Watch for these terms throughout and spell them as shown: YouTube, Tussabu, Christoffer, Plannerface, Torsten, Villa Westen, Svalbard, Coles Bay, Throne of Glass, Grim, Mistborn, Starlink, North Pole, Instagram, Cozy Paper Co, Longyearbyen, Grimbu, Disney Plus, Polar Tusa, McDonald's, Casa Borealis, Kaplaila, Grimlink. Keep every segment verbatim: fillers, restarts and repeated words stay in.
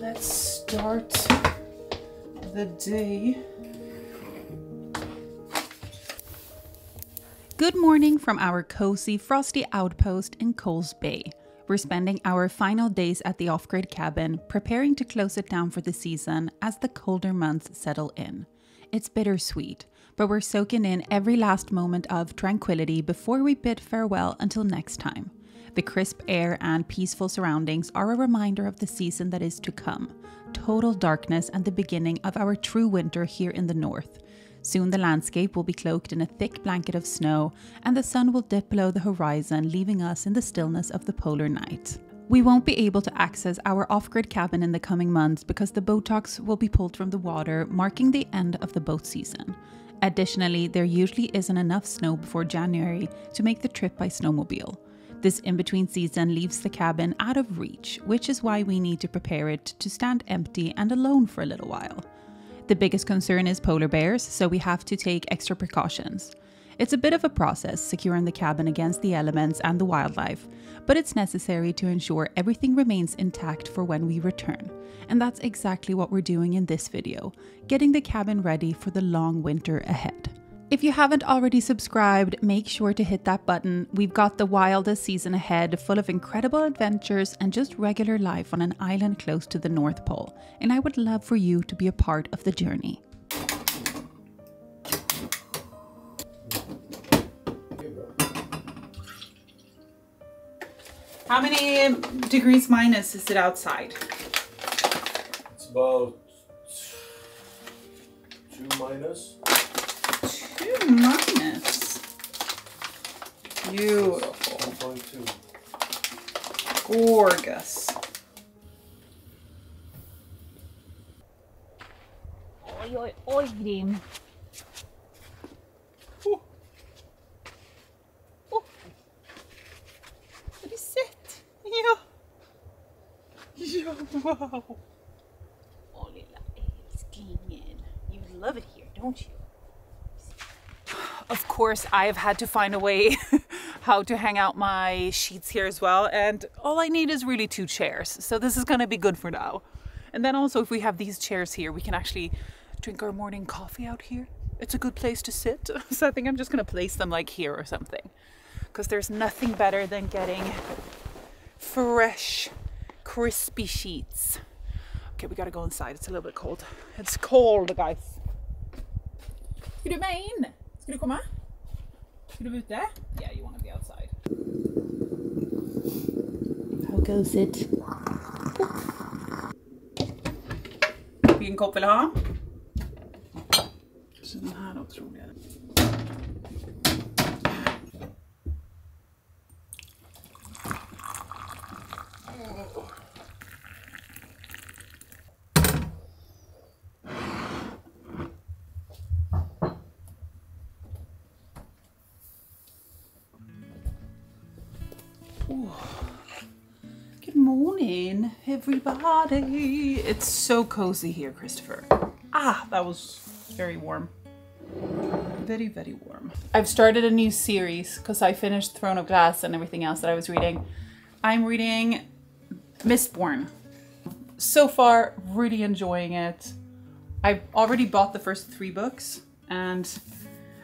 Let's start the day. Good morning from our cozy, frosty outpost in Coles Bay. We're spending our final days at the off-grid cabin, preparing to close it down for the season as the colder months settle in. It's bittersweet, but we're soaking in every last moment of tranquility before we bid farewell until next time. The crisp air and peaceful surroundings are a reminder of the season that is to come, total darkness and the beginning of our true winter here in the north. Soon the landscape will be cloaked in a thick blanket of snow, and the sun will dip below the horizon, leaving us in the stillness of the polar night. We won't be able to access our off-grid cabin in the coming months because the botox will be pulled from the water, marking the end of the boat season. Additionally, there usually isn't enough snow before January to make the trip by snowmobile. This in-between season leaves the cabin out of reach, which is why we need to prepare it to stand empty and alone for a little while. The biggest concern is polar bears, so we have to take extra precautions. It's a bit of a process securing the cabin against the elements and the wildlife, but it's necessary to ensure everything remains intact for when we return. And that's exactly what we're doing in this video, getting the cabin ready for the long winter ahead. If you haven't already subscribed, make sure to hit that button. We've got the wildest season ahead, full of incredible adventures and just regular life on an island close to the North Pole. And I would love for you to be a part of the journey. How many degrees minus is it outside? It's about two minus. Two minus. Beautiful. Gorgeous. Oj, oj, oj, Grim. Oh. Oh. Har du sett? Ja. Ja, wow. Åh, lilla älsklingen. You love it here, don't you? Of course, I've had to find a way how to hang out my sheets here as well. And all I need is really two chairs. So this is going to be good for now. And then also if we have these chairs here, we can actually drink our morning coffee out here. It's a good place to sit. So I think I'm just going to place them like here or something. Because there's nothing better than getting fresh, crispy sheets. Okay, we got to go inside. It's a little bit cold. It's cold, guys. You're mean. Ska du komma? Ska du vara ute? Yeah, you want to be outside. How goes it? Vilken kopp vill ha? Så den här då tror jag. Good morning, everybody. It's so cozy here, Christopher. Ah, that was very warm. Very, very warm. I've started a new series because I finished Throne of Glass and everything else that I was reading. I'm reading Mistborn. So far, really enjoying it. I've already bought the first three books, and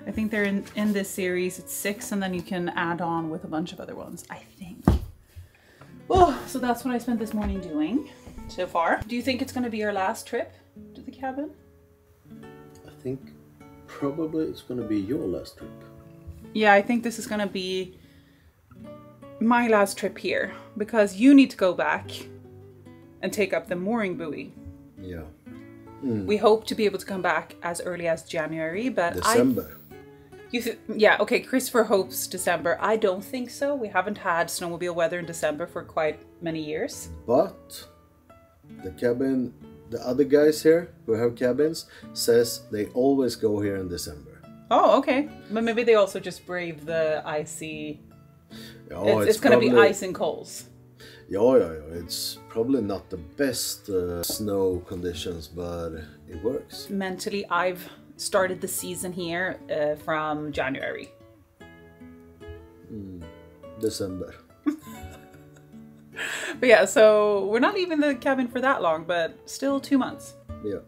I think they're in, in this series. It's six, and then you can add on with a bunch of other ones, I think. Oh, so that's what I spent this morning doing so far. Do you think it's going to be our last trip to the cabin? I think probably it's going to be your last trip. Yeah, I think this is going to be my last trip here because you need to go back and take up the mooring buoy. Yeah. Mm. We hope to be able to come back as early as January, but December. I... You th yeah, okay, Christopher hopes December. I don't think so. We haven't had snowmobile weather in December for quite many years. But the cabin, the other guys here who have cabins, says they always go here in December. Oh, okay. But maybe they also just brave the icy... Oh, it's it's, it's going to be ice and coals. Yeah, yeah, yeah. It's probably not the best uh, snow conditions, but it works. Mentally, I've... started the season here uh, from January. Mm, December. But yeah, so we're not even in the cabin for that long, but still two months. Yeah.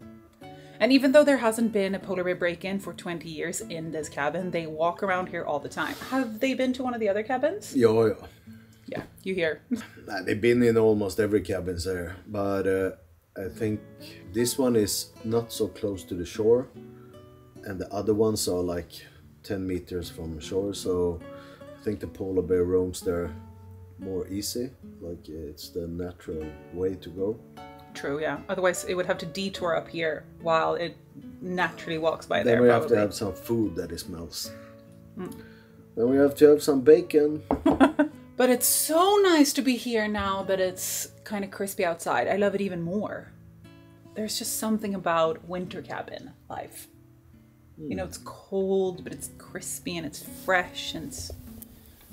And even though there hasn't been a polar bear break-in for twenty years in this cabin, they walk around here all the time. Have they been to one of the other cabins? Yeah, yeah. Yeah, you hear. Nah, they've been in almost every cabin there, but uh, I think this one is not so close to the shore, and the other ones are like ten meters from shore, so I think the polar bear roams there more easy, like it's the natural way to go. True, yeah. Otherwise, it would have to detour up here while it naturally walks by there. Then we have to have some food that it smells. Mm. Then we have to have some bacon. But it's so nice to be here now that it's kind of crispy outside. I love it even more. There's just something about winter cabin life. Mm. You know, it's cold, but it's crispy and it's fresh and it's...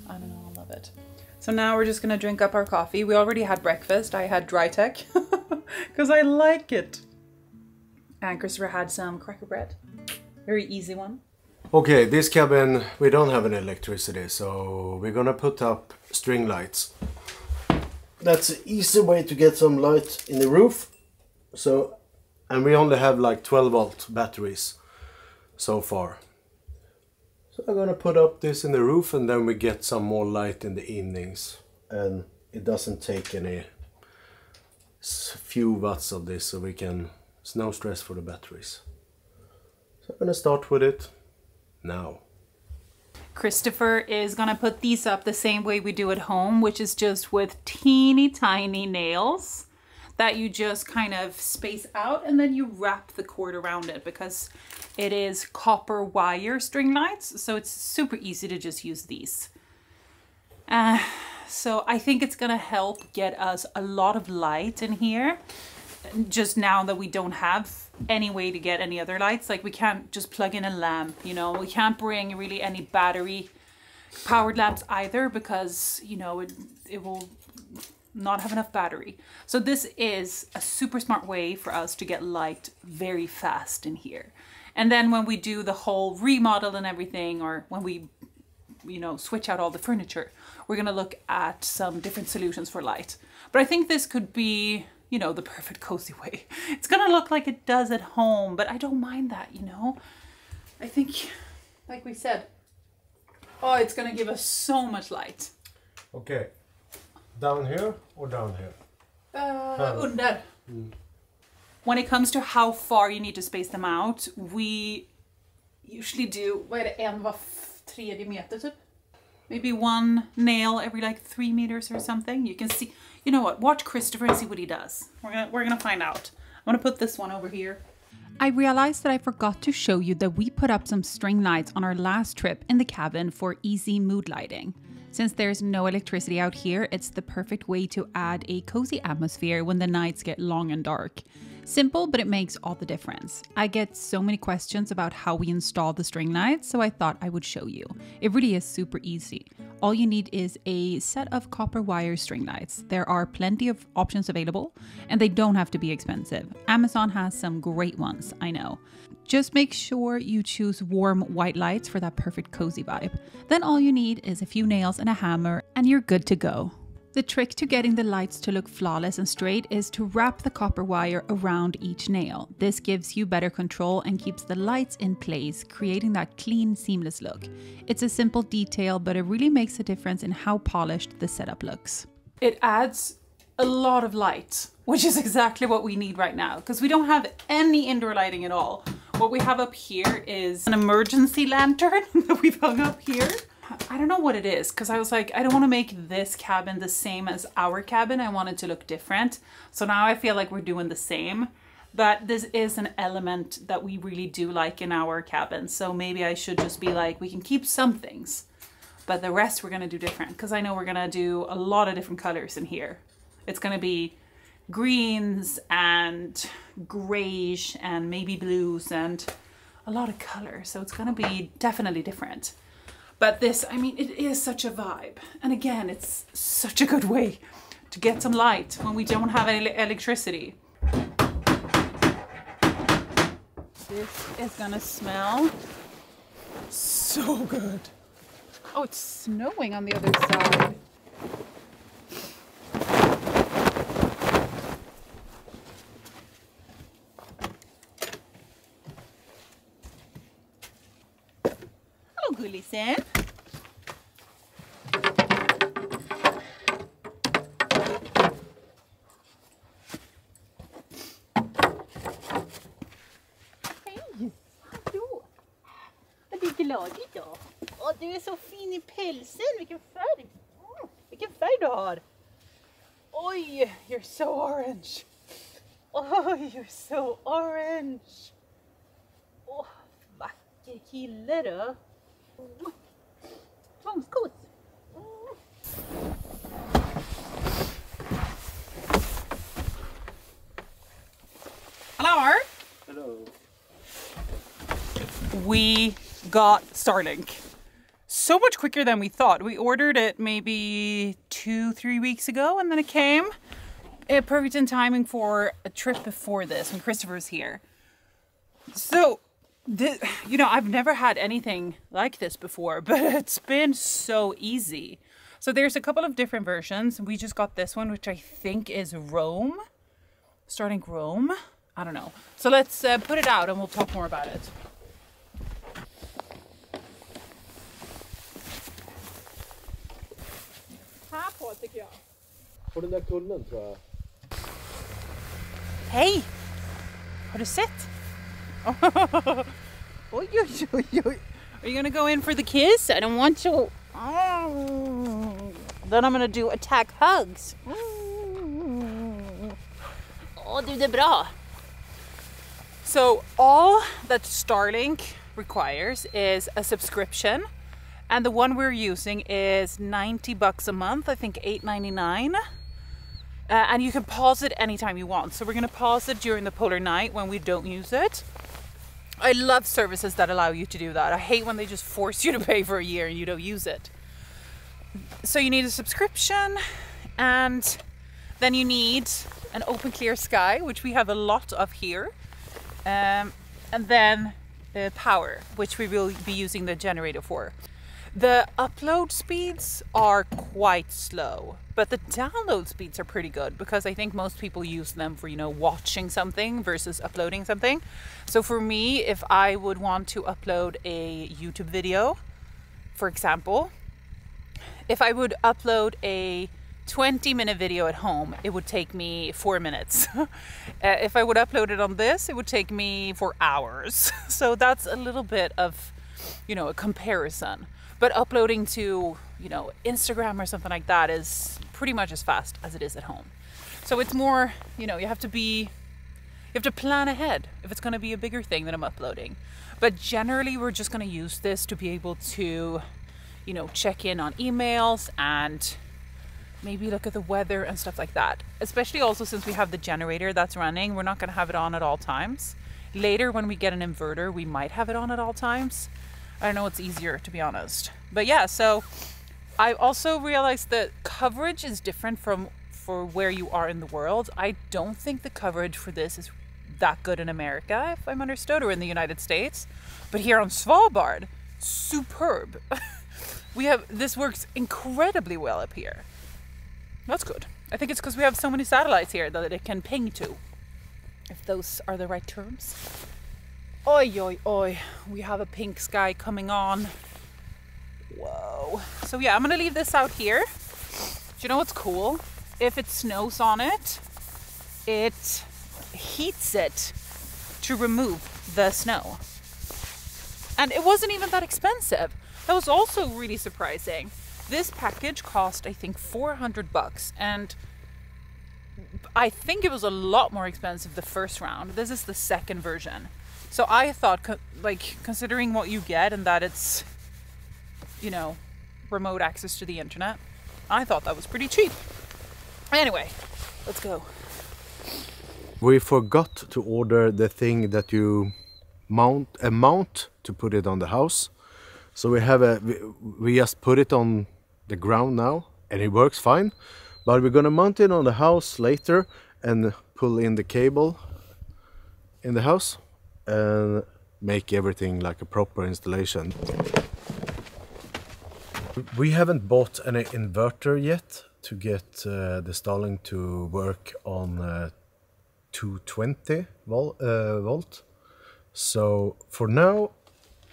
I don't know, I love it. So now we're just gonna drink up our coffee. We already had breakfast. I had dry tech. Because I like it. And Christopher had some cracker bread. Very easy one. Okay, this cabin, we don't have any electricity, so we're gonna put up string lights. That's an easy way to get some light in the roof. So, and we only have like twelve volt batteries so far. So I'm gonna put up this in the roof, and then we get some more light in the evenings. And it doesn't take any... few watts of this, so we can, it's no stress for the batteries. So I'm gonna start with it now. Christopher is gonna put these up the same way we do at home, which is just with teeny tiny nails that you just kind of space out, and then you wrap the cord around it, because it is copper wire string lights, so it's super easy to just use these. Uh, So I think it's gonna help get us a lot of light in here, just now that we don't have any way to get any other lights. Like, we can't just plug in a lamp, you know, we can't bring really any battery powered lamps either, because, you know, it, it will not have enough battery. So this is a super smart way for us to get light very fast in here. And then when we do the whole remodel and everything, or when we, you know, switch out all the furniture, we're gonna look at some different solutions for light. But I think this could be, you know, the perfect cozy way. It's gonna look like it does at home, but I don't mind that, you know? I think, like we said, oh, it's gonna give us so much light. Okay, down here or down here? Uh, under. Mm. When it comes to how far you need to space them out, we usually do, what is it? Maybe one nail every like three meters or something. You can see, you know what, watch Christopher and see what he does. We're gonna, we're gonna find out. I'm gonna put this one over here. I realized that I forgot to show you that we put up some string lights on our last trip in the cabin for easy mood lighting. Since there's no electricity out here, it's the perfect way to add a cozy atmosphere when the nights get long and dark. Simple, but it makes all the difference. I get so many questions about how we install the string lights, so I thought I would show you. It really is super easy. All you need is a set of copper wire string lights. There are plenty of options available, and they don't have to be expensive. Amazon has some great ones, I know. Just make sure you choose warm white lights for that perfect cozy vibe. Then all you need is a few nails and a hammer, and you're good to go. The trick to getting the lights to look flawless and straight is to wrap the copper wire around each nail. This gives you better control and keeps the lights in place, creating that clean, seamless look. It's a simple detail, but it really makes a difference in how polished the setup looks. It adds a lot of light, which is exactly what we need right now, because we don't have any indoor lighting at all. What we have up here is an emergency lantern that we've hung up here. I don't know what it is, because I was like, I don't want to make this cabin the same as our cabin. I want it to look different. So now I feel like we're doing the same. But this is an element that we really do like in our cabin. So maybe I should just be like, we can keep some things, but the rest we're going to do different. Because I know we're going to do a lot of different colors in here. It's going to be greens and grayish and maybe blues and a lot of color. So it's going to be definitely different. But this, I mean, it is such a vibe. And again, it's such a good way to get some light when we don't have any electricity. This is gonna smell so good. Oh, it's snowing on the other side. Sen. Hej! Hallå! Vad är glad idag? Åh, du är så fin i pälsen. Vilken färg! Mm, vilken färg du har! Oj, you're so orange! Oh, you're so orange! Åh, oh, vacker kille då! Oh. Tvångskos! Oh. Hello! Hello! We got Starlink. So much quicker than we thought. We ordered it maybe two, three weeks ago and then it came. It perfect in timing for a trip before this when Christoffer's here. So, this, you know, I've never had anything like this before, but it's been so easy. So there's a couple of different versions. We just got this one, which I think is Rome, starting Rome. I don't know. So let's uh, put it out and we'll talk more about it. Här på tycker jag. På den där kullen tror jag. Hej! Har du sett? Oh. Oj, oj, oj, oj. Are you gonna go in for the kiss? I don't want you. Oh. Then I'm gonna do attack hugs. Åh, oh, du, det är bra. So all that Starlink requires is a subscription. And the one we're using is ninety bucks a month, I think eight ninety-nine. Uh, and you can pause it anytime you want. So we're gonna pause it during the polar night when we don't use it. I love services that allow you to do that. I hate when they just force you to pay for a year and you don't use it. So you need a subscription, and then you need an open clear sky, which we have a lot of here. Um, and then uh, power, which we will be using the generator for. The upload speeds are quite slow, but the download speeds are pretty good because I think most people use them for, you know, watching something versus uploading something. So for me, if I would want to upload a YouTube video, for example, if I would upload a twenty minute video at home, it would take me four minutes. uh, if I would upload it on this, it would take me four hours. So that's a little bit of, you know, a comparison. But uploading to, you know, Instagram or something like that is pretty much as fast as it is at home. So it's more, you know, you have to be, you have to plan ahead if it's gonna be a bigger thing that I'm uploading. But generally we're just gonna use this to be able to, you know, check in on emails and maybe look at the weather and stuff like that. Especially also since we have the generator that's running, we're not gonna have it on at all times. Later when we get an inverter, we might have it on at all times. I don't know what's easier, to be honest. But yeah, so I also realized that coverage is different from for where you are in the world. I don't think the coverage for this is that good in America, if I'm understood, or in the United States. But here on Svalbard, superb. We have, this works incredibly well up here. That's good. I think it's because we have so many satellites here that it can ping to, if those are the right terms. Oi, oi, oi, we have a pink sky coming on. Whoa. So yeah, I'm gonna leave this out here. Do you know what's cool? If it snows on it, it heats it to remove the snow. And it wasn't even that expensive. That was also really surprising. This package cost, I think, four hundred bucks, and I think it was a lot more expensive the first round. This is the second version. So I thought, like, considering what you get and that it's, you know, remote access to the internet, I thought that was pretty cheap. Anyway, let's go. We forgot to order the thing that you mount, a mount to put it on the house. So we have a, we just put it on the ground now and it works fine. But we're gonna mount it on the house later and pull in the cable in the house. And make everything like a proper installation. We haven't bought an inverter yet to get uh, the Starlink to work on uh, two twenty volt, uh, volt. So for now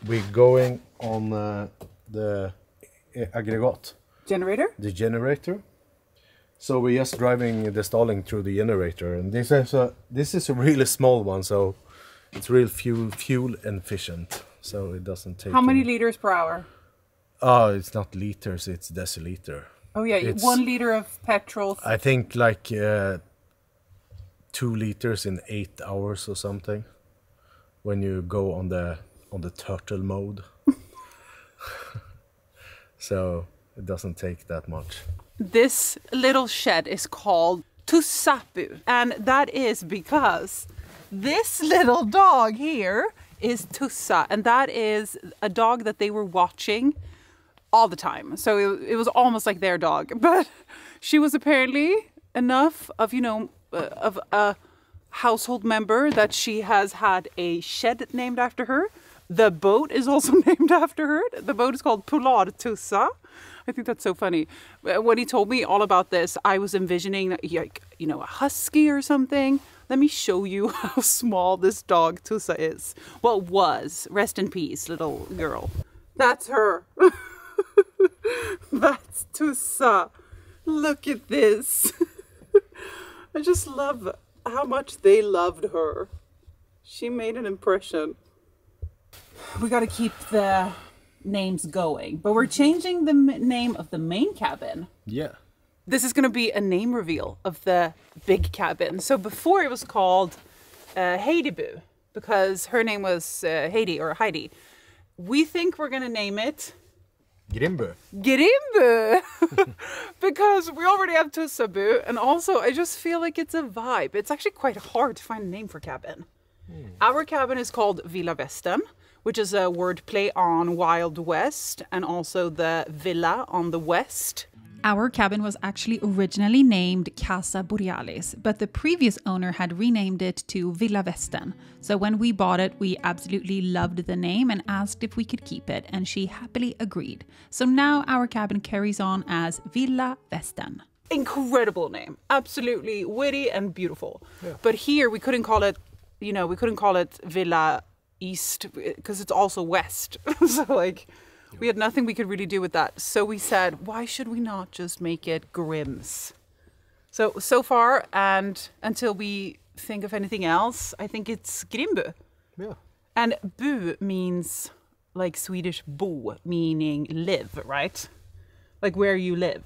we're going on uh, the aggregate. Generator? The generator. So we're just driving the Starlink through the generator, and this is a this is a really small one, so it's real fuel fuel efficient, so it doesn't take. How many any... liters per hour? Oh, it's not liters, it's deciliter. Oh yeah, it's one liter of petrol. I think like uh, two liters in eight hours or something when you go on the on the turtle mode. So it doesn't take that much. This little shed is called Tussabu, and that is because this little dog here is Tusa, and that is a dog that they were watching all the time. So it, it was almost like their dog, but she was apparently enough of, you know, uh, of a household member that she has had a shed named after her. The boat is also named after her. The boat is called Polar Tusa. I think that's so funny. When he told me all about this, I was envisioning, like, you know, a husky or something. Let me show you how small this dog Tusa is. Well, was. Rest in peace, little girl. That's her. That's Tusa. Look at this. I just love how much they loved her. She made an impression. We got to keep the names going, but we're changing the m name of the main cabin. Yeah. This is going to be a name reveal of the big cabin. So before it was called uh, Heidi Boo, because her name was uh, Heidi or Heidi. We think we're going to name it Grimbu. Grimbu! Because we already have Tussabu, and also I just feel like it's a vibe. It's actually quite hard to find a name for cabin. Mm. Our cabin is called Villa Westen, which is a wordplay on Wild West, and also the villa on the west. Our cabin was actually originally named Casa Borealis, but the previous owner had renamed it to Villa Westen. So when we bought it, we absolutely loved the name and asked if we could keep it, and she happily agreed. So now our cabin carries on as Villa Westen. Incredible name, absolutely witty and beautiful. Yeah. But here we couldn't call it, you know, we couldn't call it Villa East, because it's also west. So like we had nothing we could really do with that, so we said, why should we not just make it Grimm's? So so far, and until we think of anything else, I think it's Grimbu. Yeah. And bu means like Swedish bo, meaning live, right? Like where you live.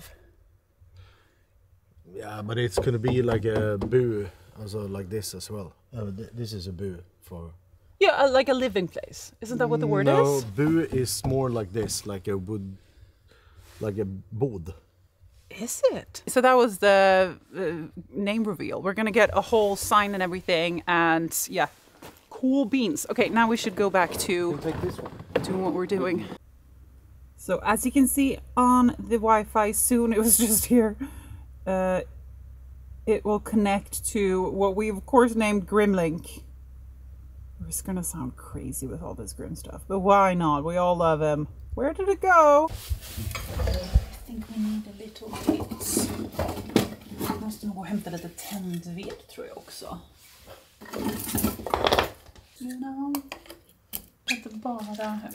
Yeah, but it's gonna be like a bu, also like this as well. Uh, th this is a bu for. Yeah, like a living place. Isn't that what the word no, is? No, bu is more like this, like a wood, like a bod. Is it? So that was the uh, name reveal. We're gonna get a whole sign and everything, and yeah, cool beans. Okay, now we should go back to take this one. Doing what we're doing. So as you can see on the Wi-Fi soon, it was just here. Uh, it will connect to what we of course named Grimlink. It's gonna sound crazy with all this grim stuff, but why not? We all love him. Where did it go? I think we need a little bit. Jag måste nog hämta lite tändved, tror jag också. You know, inte bara.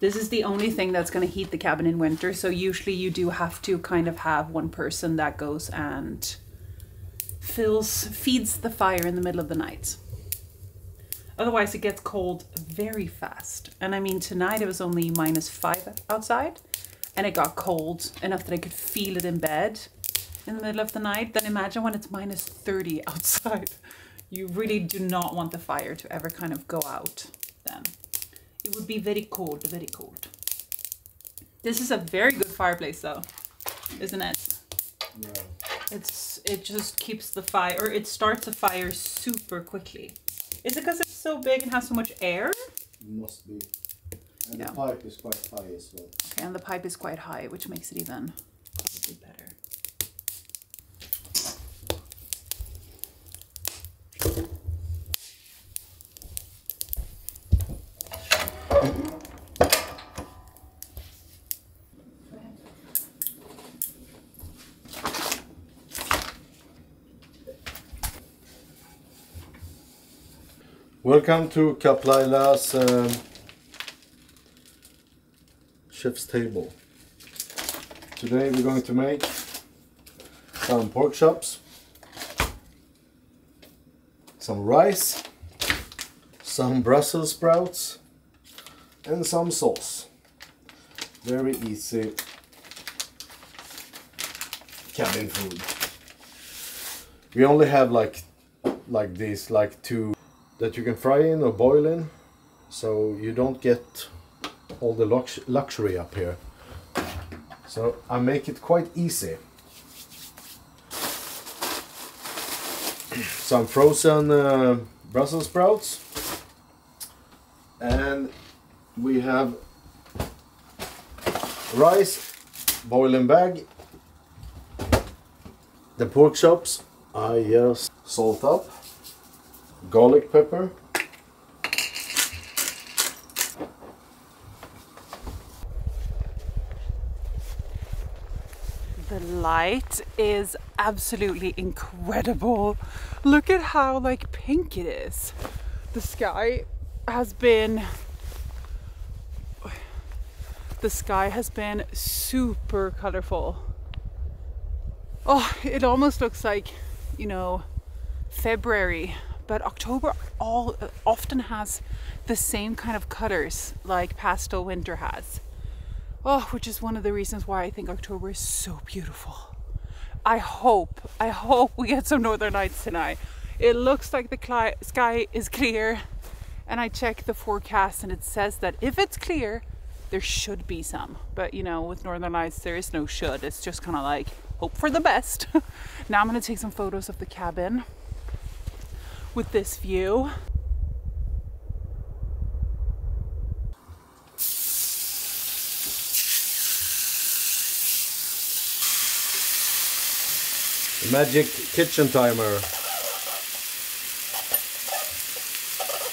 This is the only thing that's gonna heat the cabin in winter, so usually you do have to kind of have one person that goes and fills, feeds the fire in the middle of the night. Otherwise it gets cold very fast. And I mean, tonight it was only minus five outside, and it got cold enough that I could feel it in bed in the middle of the night. Then imagine when it's minus thirty outside. You really do not want the fire to ever kind of go out then. It would be very cold, very cold. This is a very good fireplace though, isn't it? Yeah. It's, it just keeps the fire, or it starts a fire super quickly. Is it because it's so big and has so much air? Must be. And yeah. The pipe is quite high as well. Okay, and the pipe is quite high, which makes it even probably better. Welcome to Kaplaila's um, chef's table. Today we're going to make some pork chops, some rice, some Brussels sprouts, and some sauce. Very easy cabin food. We only have like like this, like two that you can fry in or boil in, so you don't get all the lux luxury up here. So I make it quite easy. Some frozen uh, Brussels sprouts, and we have rice, boiling bag. The pork chops I just salt up. Garlic pepper, the light is absolutely incredible. Look at how like pink it is. The sky has been the sky has been super colorful. Oh, it almost looks like, you know, February. But October all uh, often has the same kind of colors like pastel winter has. Oh, which is one of the reasons why I think October is so beautiful. I hope, I hope we get some northern lights tonight. It looks like the sky is clear, and I checked the forecast and it says that if it's clear, there should be some. But you know, with northern lights, there is no should. It's just kind of like, hope for the best. Now I'm gonna take some photos of the cabin with this view. The magic kitchen timer.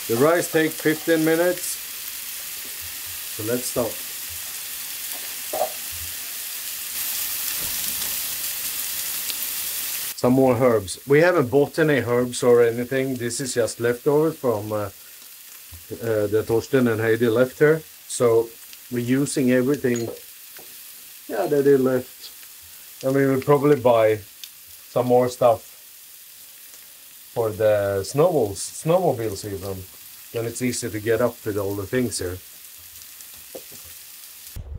The rice takes fifteen minutes, so let's stop. Some more herbs. We haven't bought any herbs or anything. This is just leftovers from uh, uh, the Torsten and Heidi left here. So we're using everything, yeah, that they left. And we will probably buy some more stuff for the snowballs, snowmobiles even. Then it's easy to get up with all the things here.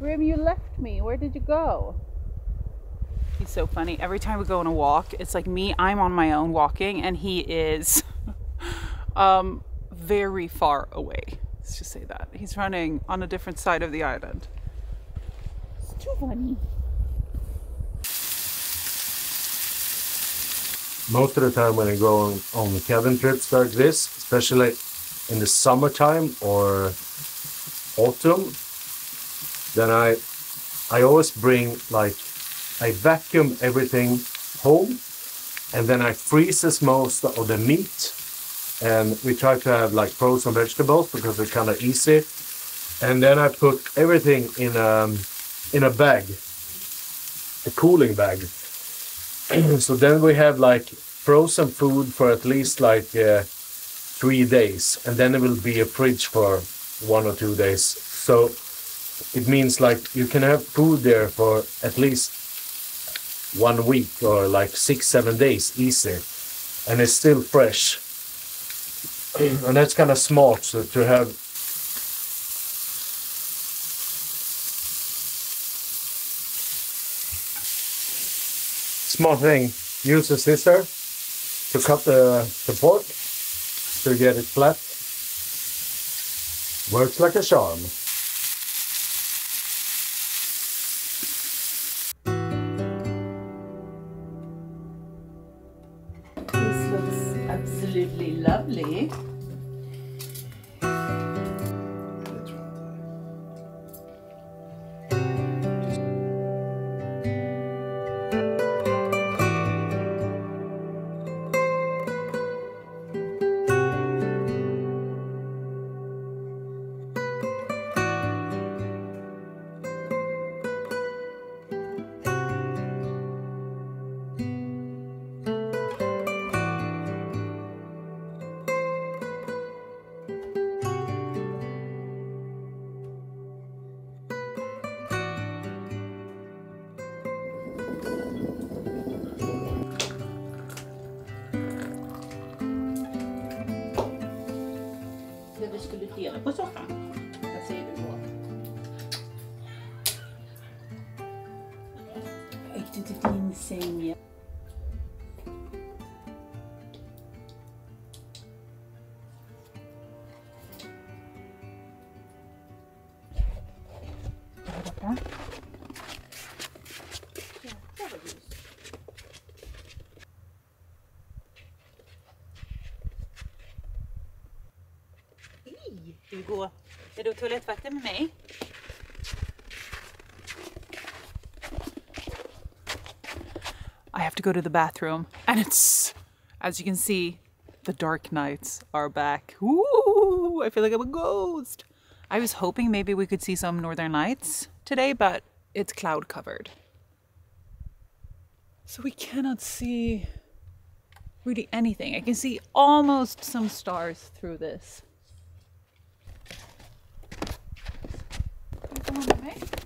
Grim, you left me. Where did you go? He's so funny. Every time we go on a walk, it's like me, I'm on my own walking, and he is um, very far away. Let's just say that. He's running on a different side of the island. It's too funny. Most of the time when I go on, on the cabin trips like this, especially in the summertime or autumn, then I, I always bring like I vacuum everything home, and then I freezes most of the meat, and we try to have like frozen vegetables because they're kind of easy. And then I put everything in a, in a bag, a cooling bag. So then we have like frozen food for at least like uh, three days, and then it will be a fridge for one or two days. So it means like you can have food there for at least one week or like six seven days easy, and it's still fresh. And that's kind of smart, so to have smart thing. Use a scissor to cut the, the pork to get it flat. Works like a charm. Lovely. sitter på soffan. Vad säger du då? Gick du till din säng? Du går. Är du toalettvatten med mig? I have to go to the bathroom and it's, as you can see, the dark nights are back. Ooh, I feel like I'm a ghost. I was hoping maybe we could see some northern lights today, but it's cloud covered. So we cannot see really anything. I can see almost some stars through this. Come on, right?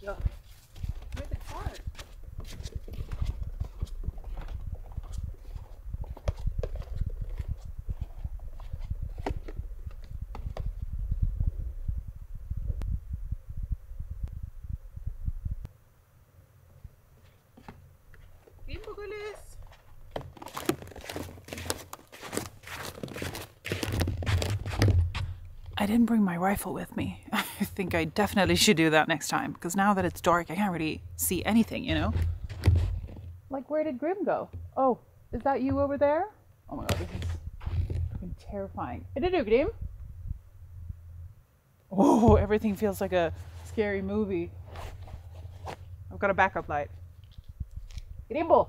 Yeah. Where's the car? I didn't bring my rifle with me. I think I definitely should do that next time, because now that it's dark, I can't really see anything, you know? Like, where did Grim go? Oh, is that you over there? Oh my god, this is fucking terrifying. Did you, Grim? Oh, everything feels like a scary movie. I've got a backup light. Grimbo!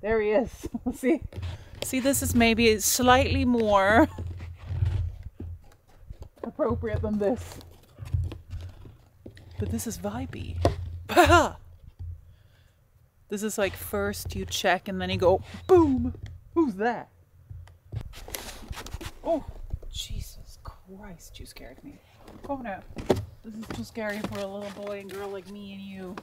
There he is. See? See, this is maybe slightly more appropriate than this, but this is vibey. This is like, first you check and then you go boom, who's that? Oh Jesus Christ, you scared me. Oh no, this is too scary for a little boy and girl like me and you.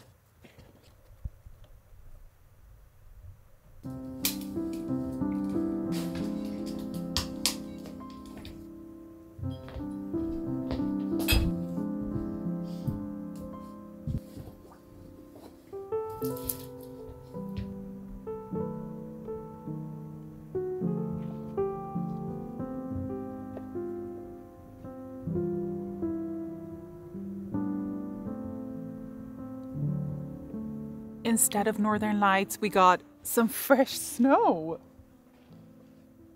Instead of northern lights, we got some fresh snow.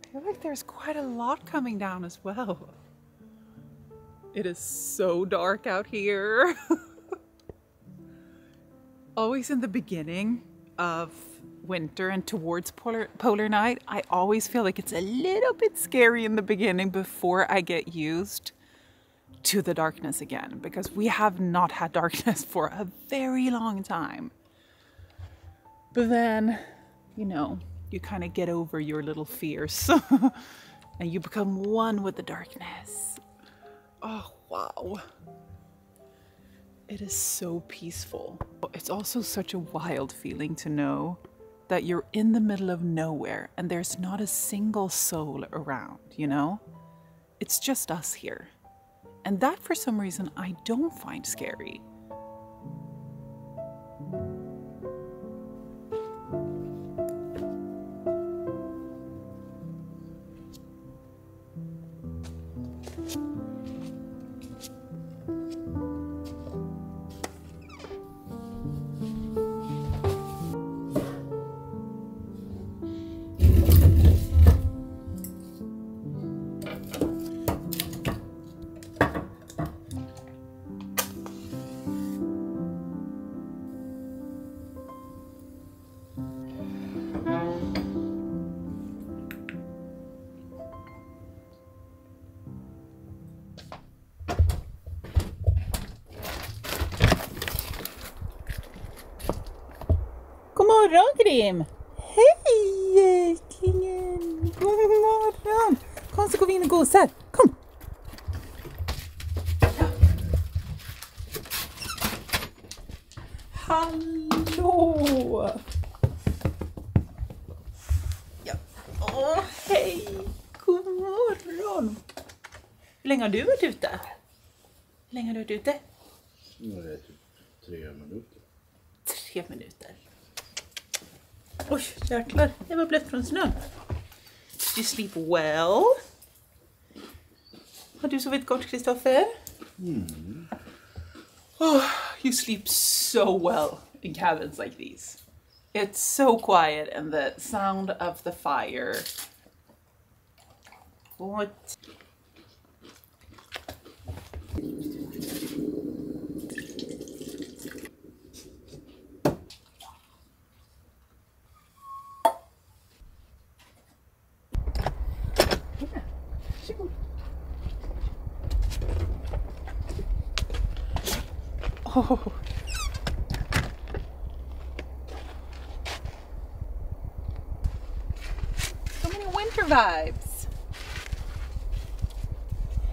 I feel like there's quite a lot coming down as well. It is so dark out here. Always in the beginning of winter and towards polar, polar night, I always feel like it's a little bit scary in the beginning before I get used to the darkness again, because we have not had darkness for a very long time. But then, you know, you kind of get over your little fears and you become one with the darkness. Oh, wow. It is so peaceful. It's also such a wild feeling to know that you're in the middle of nowhere and there's not a single soul around, you know? It's just us here. And that, for some reason, I don't find scary. Grim! Hej kingen! God morgon! Kom så går vi in och gosar! Kom! Hallå! Ja. Åh, hej! God länge har du varit ute? Hur länge har du varit ute? Nu är det typ tre minuter. Tre minuter. Oj, jäklar. Jag var blött från snön. You sleep well. Har du sovit gott, Christoffer? Mm. Oh, you sleep so well in cabins like these. It's so quiet and the sound of the fire. What? Oh. So many winter vibes.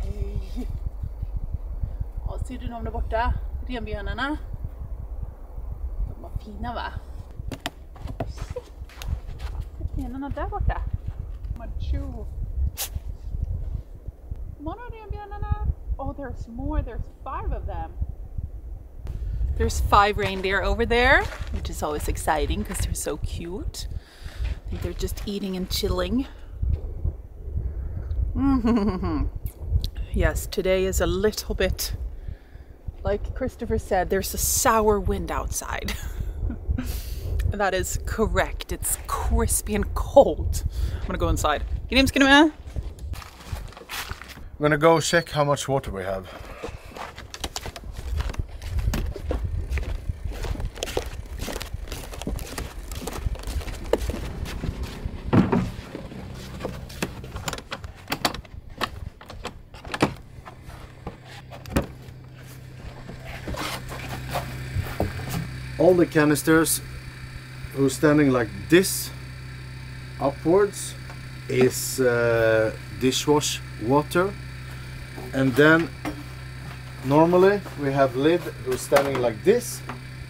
Hej. Ja, ser du dem där borta? Renbjörnarna. De var fina, va? Renbjörnarna där borta. Macho. Mono renbjörnarna. Oh, there's more. There's five of them. There's five reindeer over there, which is always exciting because they're so cute. I think they're just eating and chilling. Mm-hmm. Yes, today is a little bit, like Christopher said, there's a sour wind outside. That is correct. It's crispy and cold. I'm gonna go inside. I'm gonna go check how much water we have. All the canisters who's standing like this upwards is uh, dishwash water, and then normally we have lid who's standing like this,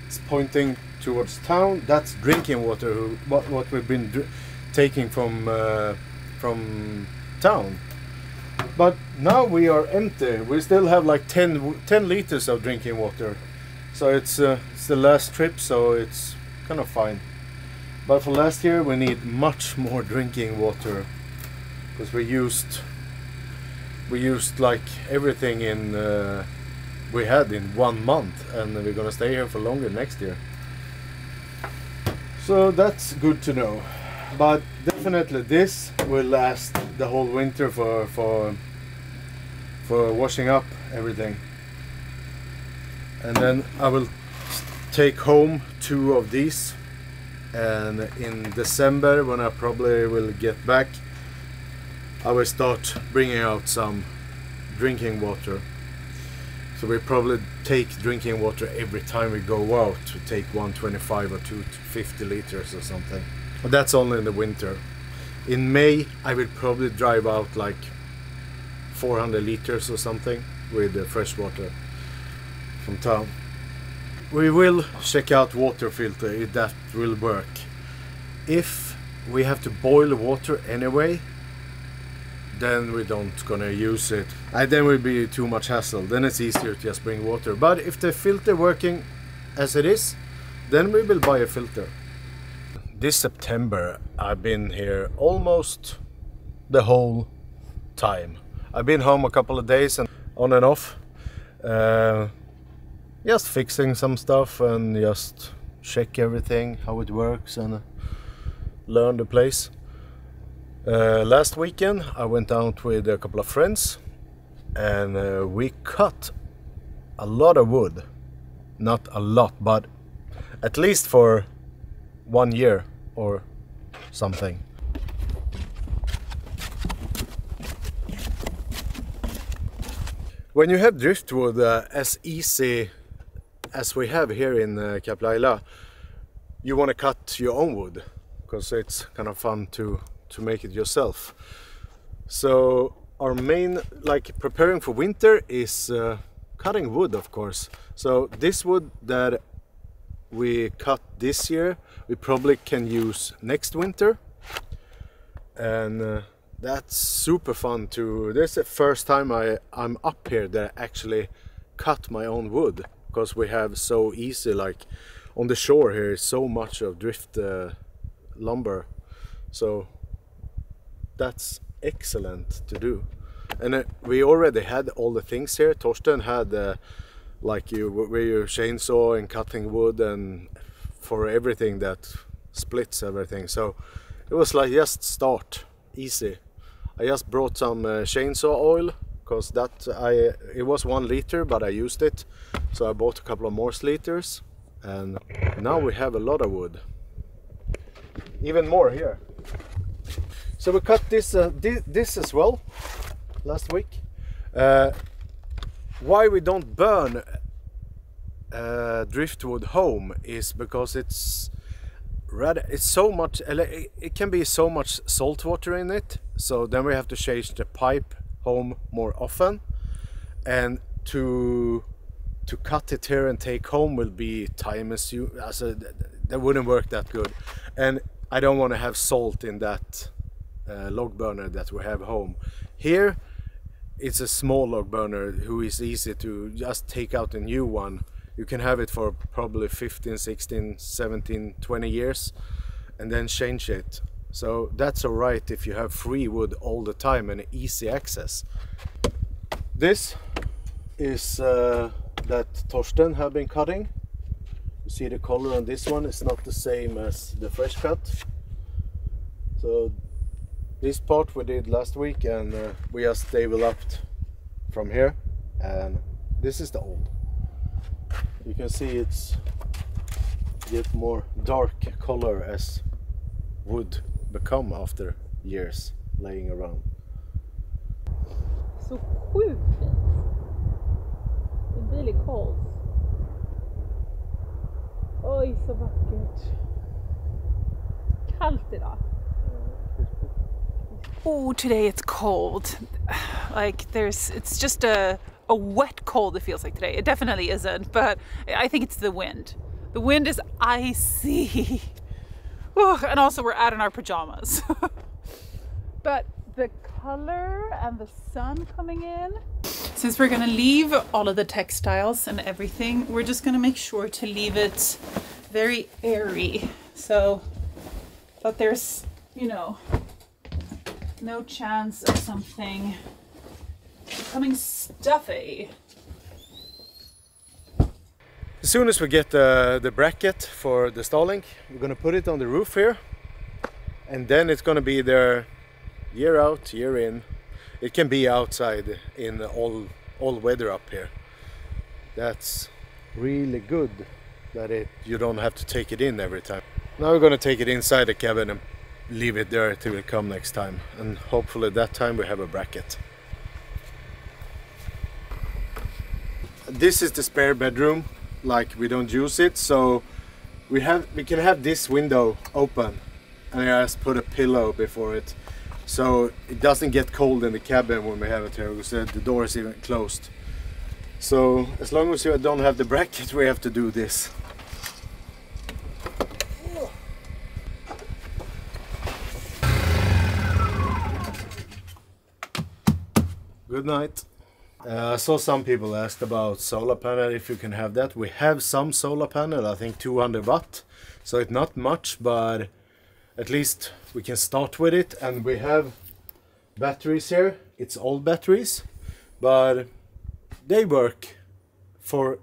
it's pointing towards town, that's drinking water, who, what, what we've been dr taking from uh, from town. But now we are empty, we still have like ten, ten liters of drinking water. So it's, uh, it's the last trip, so it's kind of fine. But for last year we need much more drinking water, because we used we used like everything in uh, we had in one month, and we're gonna stay here for longer next year. So that's good to know. But definitely this will last the whole winter for for for washing up everything. And then I will take home two of these, and in December, when I probably will get back, I will start bringing out some drinking water. So we probably take drinking water every time we go out, to take one twenty-five or two fifty liters or something. But that's only in the winter. In May, I will probably drive out like four hundred liters or something with uh, fresh water from town. We will check out water filter if that will work. If we have to boil water anyway, then we don't gonna use it. And then will be too much hassle. Then it's easier to just bring water. But if the filter working as it is, then we will buy a filter. This September I've been here almost the whole time. I've been home a couple of days and on and off. Uh, Just fixing some stuff and just check everything, how it works, and learn the place. Uh, last weekend I went out with a couple of friends, and uh, we cut a lot of wood. Not a lot, but at least for one year or something. When you have driftwood uh, as easy as we have here in uh, Kaplaila, you want to cut your own wood, because it's kind of fun to to make it yourself. So our main, like preparing for winter, is uh, cutting wood, of course. So this wood that we cut this year, we probably can use next winter, and uh, That's super fun too. This is the first time I, I'm up here that I actually cut my own wood, because we have so easy, like on the shore here is so much of drift uh, lumber, so that's excellent to do. And uh, we already had all the things here. Torsten had uh, like you where you chainsaw and cutting wood and for everything that splits everything, so it was like just start easy. I just brought some uh, chainsaw oil, because that I it was one liter but I used it, so I bought a couple of more liters, and now we have a lot of wood, even more here. So we cut this uh, th this as well last week. Uh, why we don't burn uh, driftwood home is because it's rather it's so much it can be so much salt water in it, so then we have to change the pipe home more often, and to to cut it here and take home will be time as you as a, that wouldn't work that good, and I don't want to have salt in that uh, log burner that we have home. Here it's a small log burner who is easy to just take out a new one. You can have it for probably fifteen, sixteen, seventeen, twenty years and then change it. So that's all right if you have free wood all the time and easy access. This is uh, that Torsten have been cutting. You see the color on this one is not the same as the fresh cut. So this part we did last week, and uh, we just developed from here, and this is the old. You can see it's get more dark color as wood become after years laying around. Så sjukt fint. Det blir lite kallt. Oj, så vackert. Kallt idag. Oh, today it's cold. Like there's it's just a a wet cold it feels like today. It definitely isn't, but I think it's the wind. The wind is icy. Ooh, and also we're out in our pajamas. But the color and the sun coming in. Since we're gonna leave all of the textiles and everything, we're just gonna make sure to leave it very airy, so that there's, you know, no chance of something becoming stuffy. As soon as we get the, the bracket for the Starlink, we're gonna put it on the roof here, and then it's gonna be there year out, year in. It can be outside in all, all weather up here. That's really good that it you don't have to take it in every time. Now we're gonna take it inside the cabin and leave it there till we come next time, and hopefully that time we have a bracket. This is the spare bedroom. Like we don't use it, so we have we can have this window open, and I just put a pillow before it, so it doesn't get cold in the cabin when we have it here, because the door is even closed. So as long as you don't have the bracket, we have to do this. Good night. Uh, I saw some people asked about solar panel, if you can have that. We have some solar panel, I think two hundred watt, so it's not much, but at least we can start with it. And we have batteries here. It's old batteries, but they work for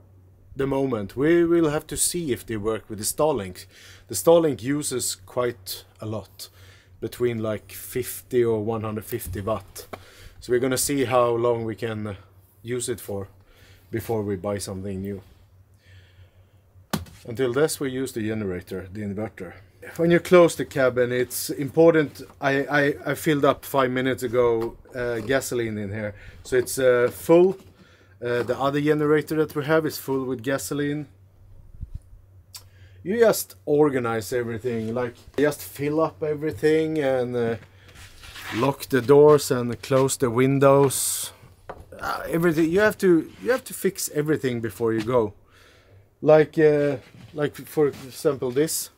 the moment. We will have to see if they work with the Starlink. The Starlink uses quite a lot, between like fifty or one hundred fifty watt. So we're gonna see how long we can use it for before we buy something new. Until this we use the generator, the inverter. When you close the cabin, it's important. I, I, I filled up five minutes ago uh, gasoline in here, so it's uh, full. Uh, the other generator that we have is full with gasoline. You just organize everything, like just fill up everything and uh, lock the doors and close the windows. Uh, everything you have to you have to fix everything before you go. Like uh, like for example this,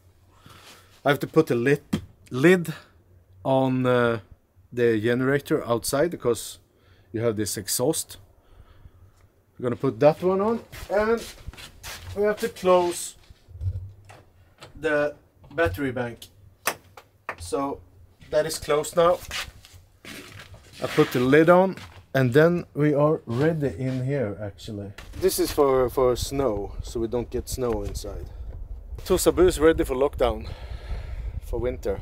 I have to put a lid lid on uh, the generator outside because you have this exhaust. We're gonna put that one on, and we have to close the battery bank. So that is closed now. I put the lid on, and then we are ready in here. Actually, this is for for snow, so we don't get snow inside. Tussabu is ready for lockdown, for winter.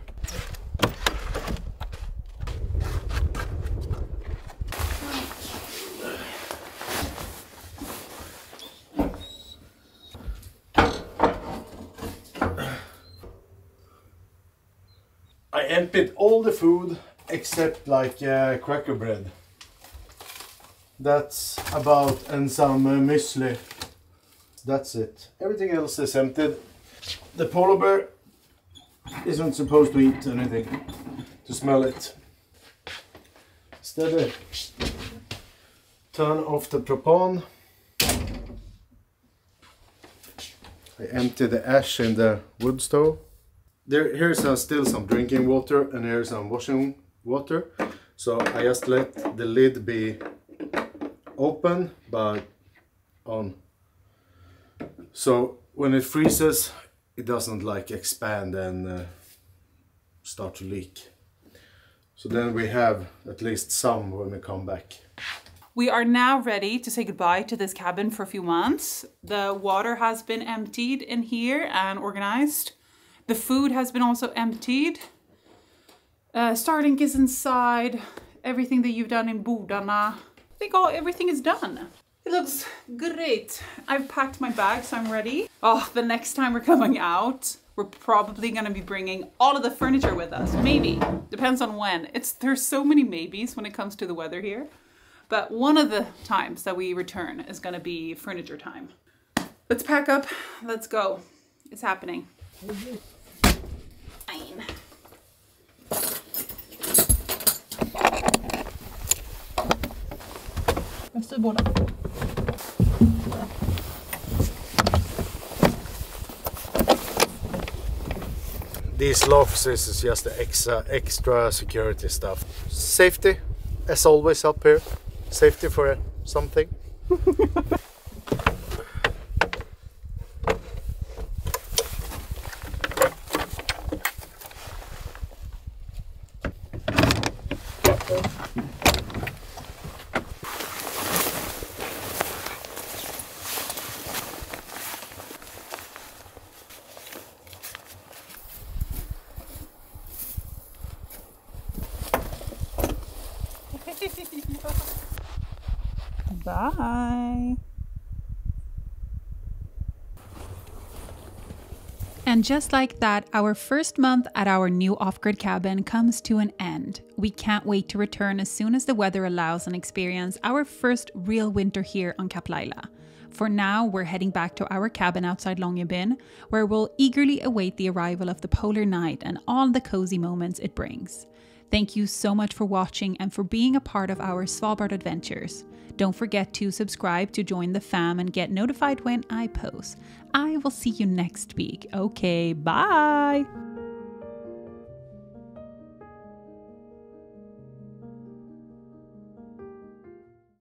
I emptied all the food except like uh, cracker bread. That's about, and some uh, muesli. That's it. Everything else is emptied. The polar bear isn't supposed to eat anything, to smell it. Instead, turn off the propan. I empty the ash in the wood stove. There, here's uh, still some drinking water, and here's some washing water. So I just let the lid be open, but on. So when it freezes, it doesn't like expand and uh, start to leak. So then we have at least some when we come back. We are now ready to say goodbye to this cabin for a few months. The water has been emptied in here and organized. The food has been also emptied. Uh, Starlink is inside. Everything that you've done in Bodarna. I think all, everything is done. It looks great. I've packed my bag, so I'm ready. Oh, the next time we're coming out, we're probably gonna be bringing all of the furniture with us. Maybe, depends on when. It's, there's so many maybes when it comes to the weather here. But one of the times that we return is gonna be furniture time. Let's pack up, let's go. It's happening. Fine. Efter båda. These lofts is just the extra, extra security stuff. Safety, as always up here. Safety for something. Bye. And just like that, our first month at our new off-grid cabin comes to an end. We can't wait to return as soon as the weather allows and experience our first real winter here on Kaplaila. For now, we're heading back to our cabin outside Longyearbyen, where we'll eagerly await the arrival of the polar night and all the cozy moments it brings. Thank you so much for watching and for being a part of our Svalbard adventures. Don't forget to subscribe to join the fam and get notified when I post. I will see you next week. Okay, bye!